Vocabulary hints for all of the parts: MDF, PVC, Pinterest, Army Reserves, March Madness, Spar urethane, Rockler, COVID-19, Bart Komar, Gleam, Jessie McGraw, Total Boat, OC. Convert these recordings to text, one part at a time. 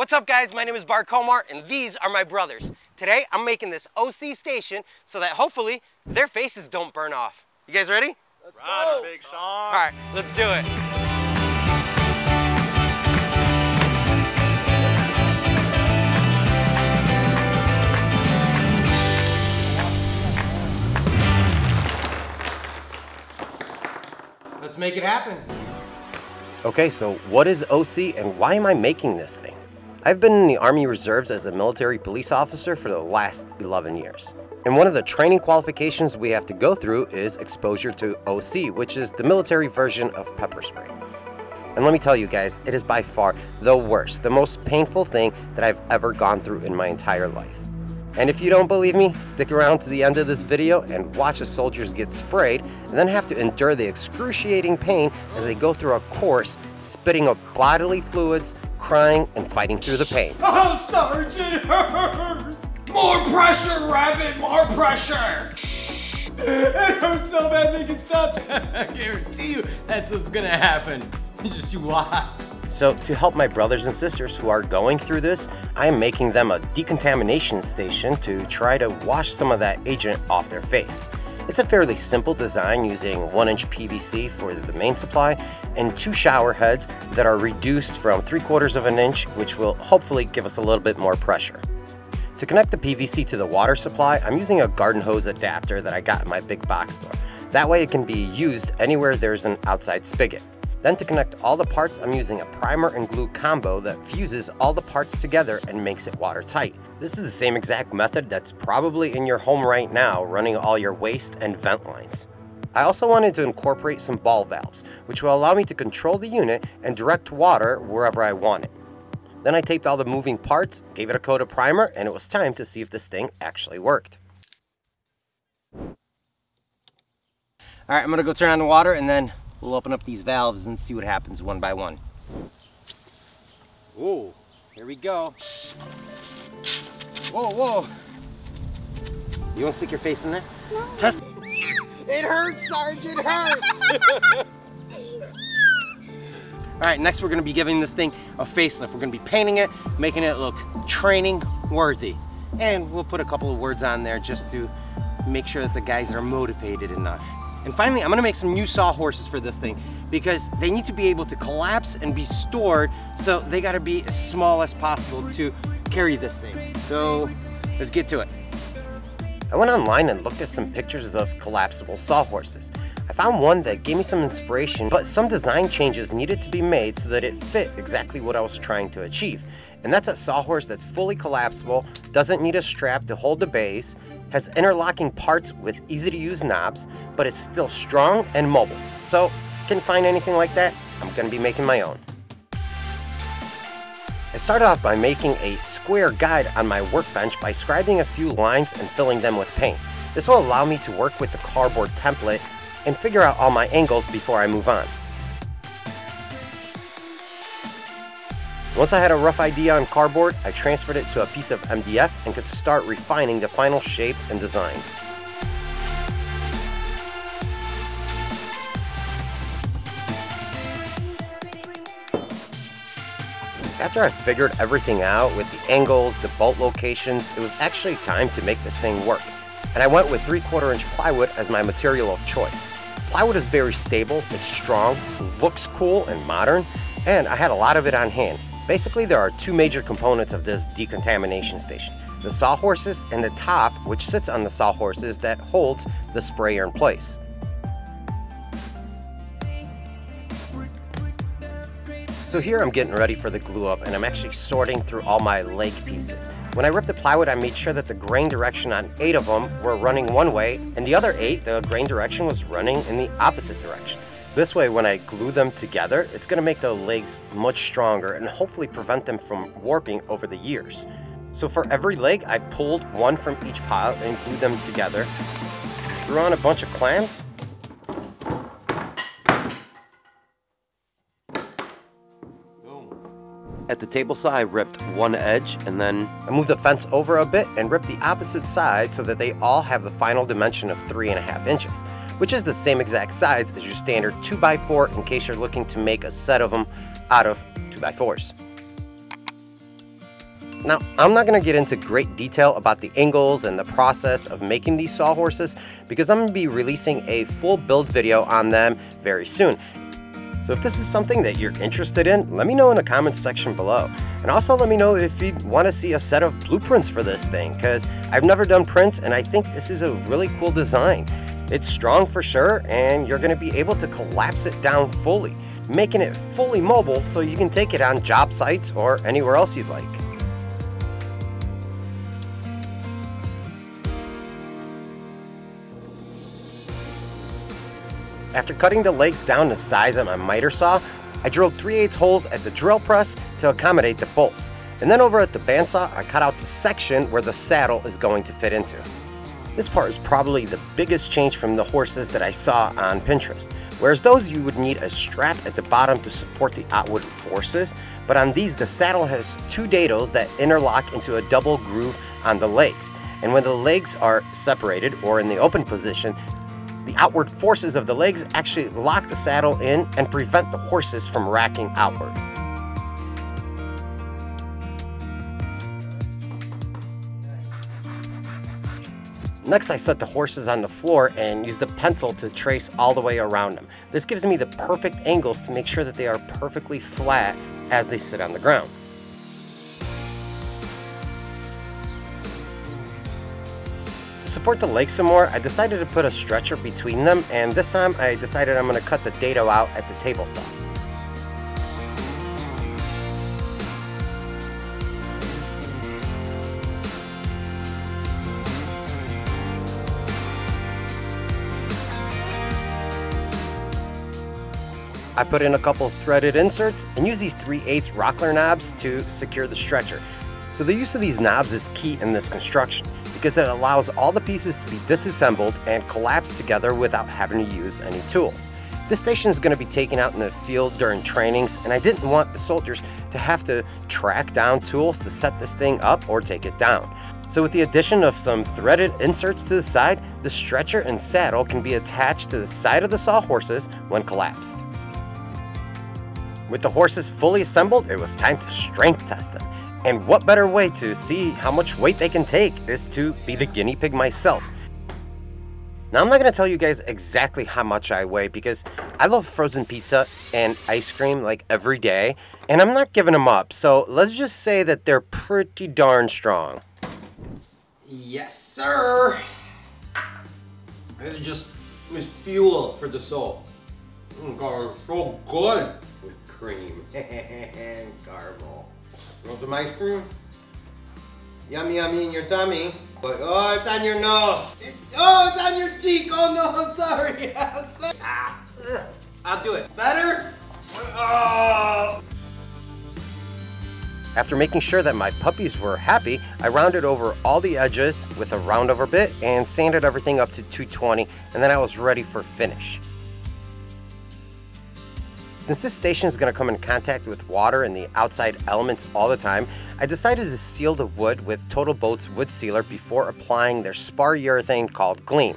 What's up, guys? My name is Bart Komar and these are my brothers. Today I'm making this OC station so that hopefully their faces don't burn off. You guys ready? Let's go. Big song. All right, let's do it. Let's make it happen. Okay, so what is OC and why am I making this thing? I've been in the Army Reserves as a military police officer for the last 11 years. And one of the training qualifications we have to go through is exposure to OC, which is the military version of pepper spray. And let me tell you guys, it is by far the worst, the most painful thing that I've ever gone through in my entire life. And if you don't believe me, stick around to the end of this video and watch the soldiers get sprayed and then have to endure the excruciating pain as they go through a course, spitting up bodily fluids, crying, and fighting through the pain. Oh, Sergeant, hurt! More pressure, Rabbit, more pressure! It hurts so bad they can stop. I guarantee you that's what's gonna happen. Just you watch. So to help my brothers and sisters who are going through this, I'm making them a decontamination station to try to wash some of that agent off their face. It's a fairly simple design using 1-inch PVC for the main supply and 2 shower heads that are reduced from 3/4 of an inch, which will hopefully give us a little bit more pressure. To connect the PVC to the water supply, I'm using a garden hose adapter that I got in my big box store. That way it can be used anywhere there's an outside spigot. Then to connect all the parts, I'm using a primer and glue combo that fuses all the parts together and makes it watertight. This is the same exact method that's probably in your home right now, running all your waste and vent lines. I also wanted to incorporate some ball valves, which will allow me to control the unit and direct water wherever I want it. Then I taped all the moving parts, gave it a coat of primer, and it was time to see if this thing actually worked. All right, I'm gonna go turn on the water and then we'll open up these valves and see what happens one by one. Ooh, here we go. Whoa, whoa. You want to stick your face in there? No. Test. It hurts, Sergeant, it hurts. All right, next we're going to be giving this thing a facelift. We're going to be painting it, making it look training worthy. And we'll put a couple of words on there just to make sure that the guys are motivated enough. And finally, I'm gonna make some new sawhorses for this thing because they need to be able to collapse and be stored, so they gotta be as small as possible to carry this thing. So let's get to it. I went online and looked at some pictures of collapsible sawhorses. I found one that gave me some inspiration, but some design changes needed to be made so that it fit exactly what I was trying to achieve. And that's a sawhorse that's fully collapsible, doesn't need a strap to hold the base, has interlocking parts with easy to use knobs, but is still strong and mobile. So, can't find anything like that, I'm gonna be making my own. I started off by making a square guide on my workbench by scribing a few lines and filling them with paint. This will allow me to work with the cardboard template and figure out all my angles before I move on. Once I had a rough idea on cardboard, I transferred it to a piece of MDF and could start refining the final shape and design. After I figured everything out with the angles, the bolt locations, it was actually time to make this thing work. And I went with 3/4 inch plywood as my material of choice. Plywood is very stable, it's strong, looks cool and modern, and I had a lot of it on hand. Basically, there are 2 major components of this decontamination station: the sawhorses and the top, which sits on the sawhorses that holds the sprayer in place. So here I'm getting ready for the glue up and I'm actually sorting through all my leg pieces. When I ripped the plywood, I made sure that the grain direction on 8 of them were running one way, and the other 8, the grain direction was running in the opposite direction. This way, when I glue them together, it's gonna make the legs much stronger and hopefully prevent them from warping over the years. So for every leg, I pulled 1 from each pile and glued them together, threw on a bunch of clamps, at the table saw, I ripped one edge, and then I moved the fence over a bit and ripped the opposite side so that they all have the final dimension of 3.5 inches, which is the same exact size as your standard 2x4 in case you're looking to make a set of them out of 2x4s. Now, I'm not going to get into great detail about the angles and the process of making these sawhorses because I'm going to be releasing a full build video on them very soon. So if this is something that you're interested in, let me know in the comments section below. And also let me know if you'd want to see a set of blueprints for this thing, because I've never done prints and I think this is a really cool design. It's strong for sure, and you're going to be able to collapse it down fully, making it fully mobile so you can take it on job sites or anywhere else you'd like. After cutting the legs down to size on my miter saw, I drilled 3/8 holes at the drill press to accommodate the bolts. And then over at the bandsaw, I cut out the section where the saddle is going to fit into. This part is probably the biggest change from the horses that I saw on Pinterest. Whereas those, you would need a strap at the bottom to support the outward forces, but on these, the saddle has two dados that interlock into a double groove on the legs. And when the legs are separated or in the open position, the outward forces of the legs actually lock the saddle in and prevent the horses from racking outward. Next, I set the horses on the floor and use the pencil to trace all the way around them. This gives me the perfect angles to make sure that they are perfectly flat as they sit on the ground. To support the legs some more, I decided to put a stretcher between them, and this time I decided I'm going to cut the dado out at the table saw. I put in a couple threaded inserts and use these 3/8 Rockler knobs to secure the stretcher. So the use of these knobs is key in this construction, because it allows all the pieces to be disassembled and collapsed together without having to use any tools. This station is going to be taken out in the field during trainings, and I didn't want the soldiers to have to track down tools to set this thing up or take it down. So with the addition of some threaded inserts to the side, the stretcher and saddle can be attached to the side of the sawhorses when collapsed. With the horses fully assembled, it was time to strength test them. And what better way to see how much weight they can take is to be the guinea pig myself. Now, I'm not going to tell you guys exactly how much I weigh because I love frozen pizza and ice cream like every day, and I'm not giving them up. So let's just say that they're pretty darn strong. Yes, sir. This is just fuel for the soul. Oh, God, it's so good with cream and caramel. You want some ice cream? Yummy, yummy in your tummy. But oh, it's on your nose. It's on your cheek. Oh no, I'm sorry. I'm sorry. Ah, I'll do it. Better? Oh. After making sure that my puppies were happy, I rounded over all the edges with a roundover bit and sanded everything up to 220, and then I was ready for finish. Since this station is going to come in contact with water and the outside elements all the time, I decided to seal the wood with Total Boat's wood sealer before applying their spar urethane called Gleam.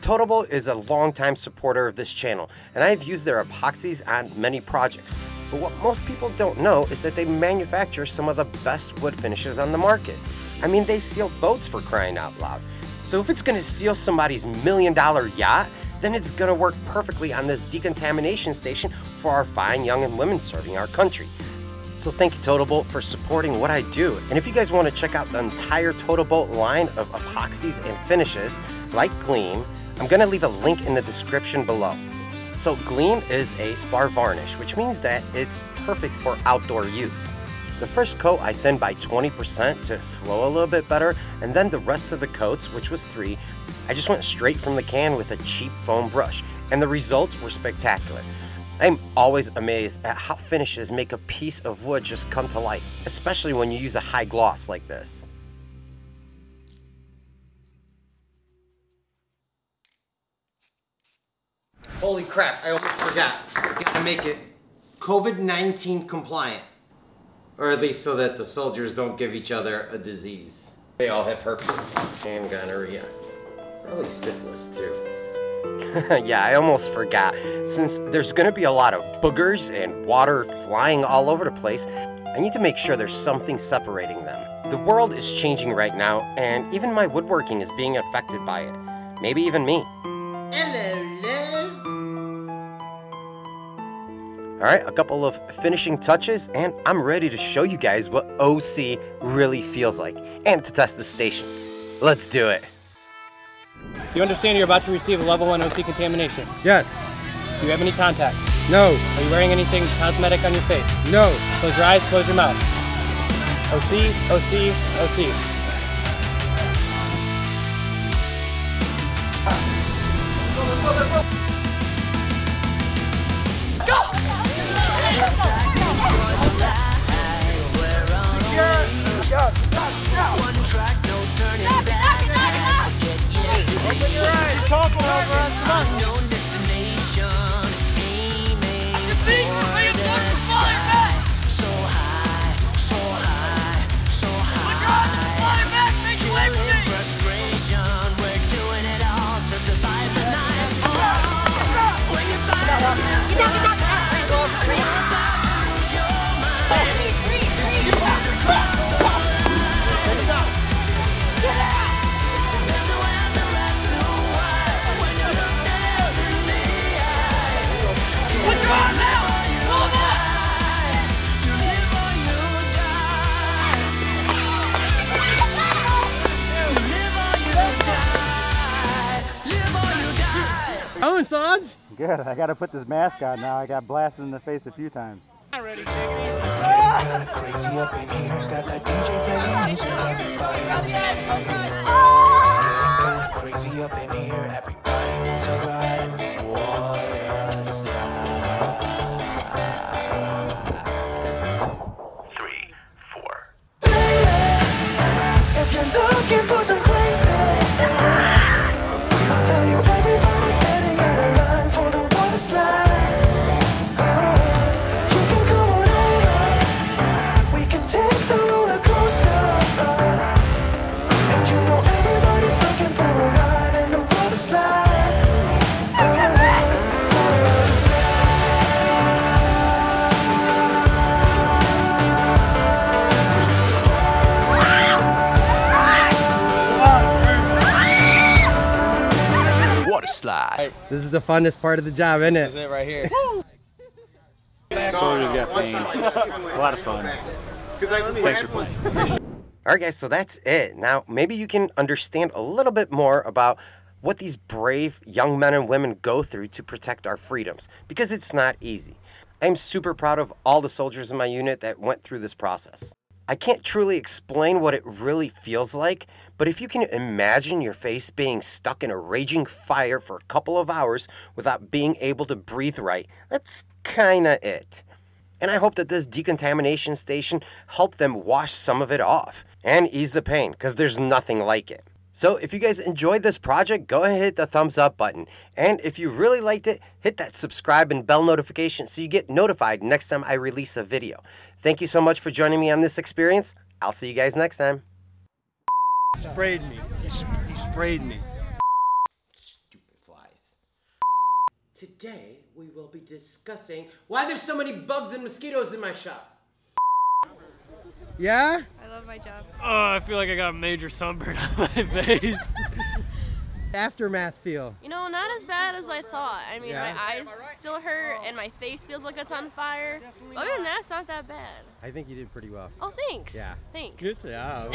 Total Boat is a longtime supporter of this channel, and I've used their epoxies on many projects. But what most people don't know is that they manufacture some of the best wood finishes on the market. I mean, they seal boats, for crying out loud. So if it's going to seal somebody's $1 million yacht, then it's going to work perfectly on this decontamination station for our fine young women serving our country. So thank you, Total Boat, for supporting what I do. And if you guys want to check out the entire Total Boat line of epoxies and finishes, like Gleam, I'm going to leave a link in the description below. So Gleam is a spar varnish, which means that it's perfect for outdoor use. The first coat I thinned by 20% to flow a little bit better, and then the rest of the coats, which was 3, I just went straight from the can with a cheap foam brush, and the results were spectacular. I'm always amazed at how finishes make a piece of wood just come to life, especially when you use a high gloss like this. Holy crap, I almost forgot. I gotta make it COVID-19 compliant. Or at least so that the soldiers don't give each other a disease. They all have herpes and gonorrhea. Probably syphilis too. Yeah, I almost forgot. Since there's going to be a lot of boogers and water flying all over the place, I need to make sure there's something separating them. The world is changing right now, and even my woodworking is being affected by it. Maybe even me. Hello, love. Alright, a couple of finishing touches, and I'm ready to show you guys what OC really feels like, and to test the station. Let's do it. You understand you're about to receive a level 1 OC contamination? Yes. Do you have any contacts? No. Are you wearing anything cosmetic on your face? No. Close your eyes, close your mouth. OC, OC, OC. Go! Go! Go! Go! Go! Good, I gotta put this mask on now. I got blasted in the face a few times. It's getting kinda crazy up in here. Got that DJ playing music, everybody wants to ride. It's getting kinda crazy up in here. Everybody wants to ride. What a slide. 3, 4. If you're looking for some crazy, I'll tell you everybody's standing out of line for the water slide. Slide. This is the funnest part of the job, isn't it? This is it right here. Soldiers got pain. A lot of fun. Thanks for playing. Alright guys, so that's it. Now, maybe you can understand a little bit more about what these brave young men and women go through to protect our freedoms, because it's not easy. I'm super proud of all the soldiers in my unit that went through this process. I can't truly explain what it really feels like, but if you can imagine your face being stuck in a raging fire for a couple of hours without being able to breathe right, that's kinda it. And I hope that this decontamination station helped them wash some of it off and ease the pain, because there's nothing like it. So if you guys enjoyed this project, go ahead and hit the thumbs up button. And if you really liked it, hit that subscribe and bell notification so you get notified next time I release a video. Thank you so much for joining me on this experience. I'll see you guys next time. Sprayed me. He sprayed me. Stupid flies. Today, we will be discussing why there's so many bugs and mosquitoes in my shop. Yeah? I love my job. Oh, I feel like I got a major sunburn on my face. Aftermath feel. You know, not as bad as I thought. I mean, yeah. My eyes still hurt and my face feels like it's on fire. But other than that, it's not that bad. I think you did pretty well. Oh, thanks. Yeah. Thanks. Good job.